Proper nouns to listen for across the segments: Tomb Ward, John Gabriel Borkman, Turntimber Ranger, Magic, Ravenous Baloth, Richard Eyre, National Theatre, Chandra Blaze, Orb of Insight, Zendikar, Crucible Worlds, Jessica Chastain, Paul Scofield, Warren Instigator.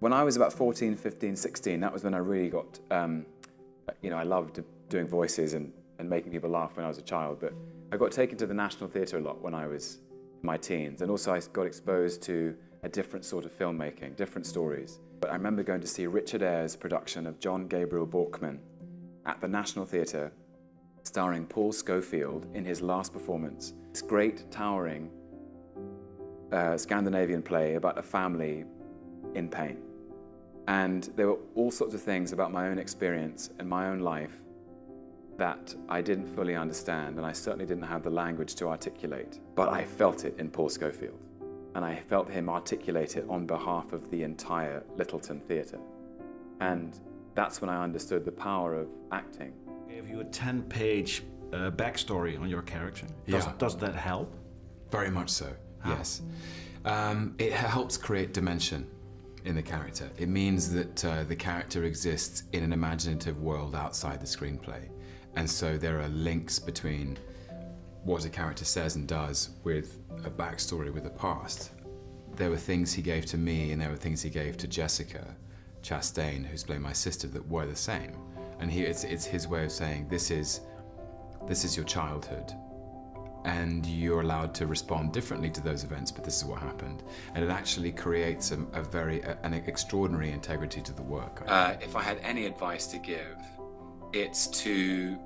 When I was about 14, 15, 16, that was when I really got, I loved doing voices and making people laugh when I was a child, but I got taken to the National Theatre a lot when I was in my teens, and also I got exposed to a different sort of filmmaking, different stories. But I remember going to see Richard Eyre's production of John Gabriel Borkman at the National Theatre, starring Paul Scofield in his last performance. This great, towering Scandinavian play about a family in pain. And there were all sorts of things about my own experience and my own life that I didn't fully understand, and I certainly didn't have the language to articulate. But I felt it in Paul Scofield, and I felt him articulate it on behalf of the entire Littleton Theatre. And that's when I understood the power of acting. Gave you a 10-page backstory on your character. Does that help? Very much so, yes. It helps create dimension in the character. It means that the character exists in an imaginative world outside the screenplay. And so there are links between what a character says and does with a backstory, with a past. There were things he gave to me and there were things he gave to Jessica Chastain, who's playing my sister, that were the same. And it's his way of saying, this is your childhood, and you're allowed to respond differently to those events, but this is what happened. And it actually creates an extraordinary integrity to the work. If I had any advice to give, it's to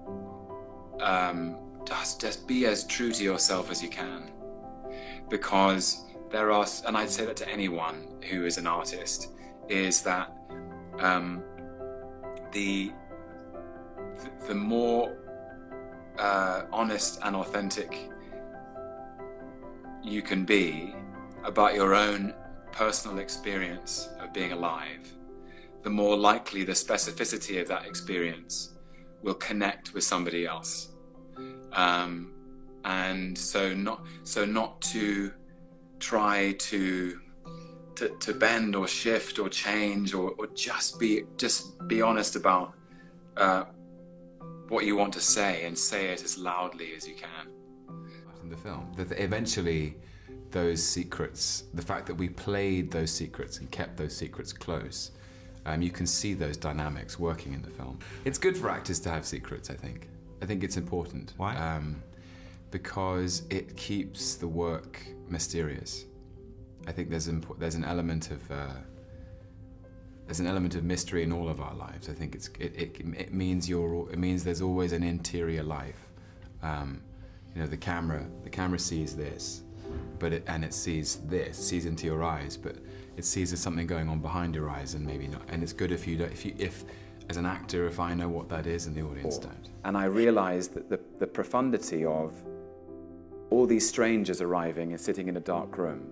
just be as true to yourself as you can. Because there are, and I'd say that to anyone who is an artist, is that the more honest and authentic you can be about your own personal experience of being alive, the more likely the specificity of that experience will connect with somebody else. And so not to try to bend or shift or change or just be honest about what you want to say, and say it as loudly as you can. In the film, that eventually those secrets, the fact that we played those secrets and kept those secrets close, you can see those dynamics working in the film. It's good for actors to have secrets, I think. I think it's important. Why? Because it keeps the work mysterious. I think there's an element of mystery in all of our lives. I think it means there's always an interior life. The camera sees this, and it sees into your eyes, but it sees there's something going on behind your eyes, and maybe not. And it's good if you don't, if as an actor, if I know what that is and the audience don't. And I realized that the profundity of all these strangers arriving and sitting in a dark room,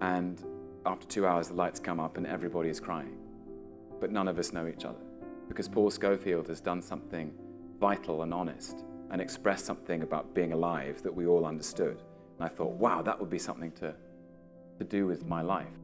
and after 2 hours the lights come up and everybody is crying, but none of us know each other, because Paul Scofield has done something vital and honest and expressed something about being alive that we all understood. And I thought, wow, that would be something to do with my life.